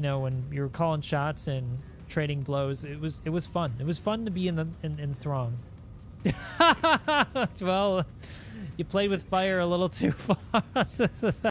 you know, when you were calling shots and trading blows, it was fun. It was fun to be in Thrawn. Well, you played with fire a little too far.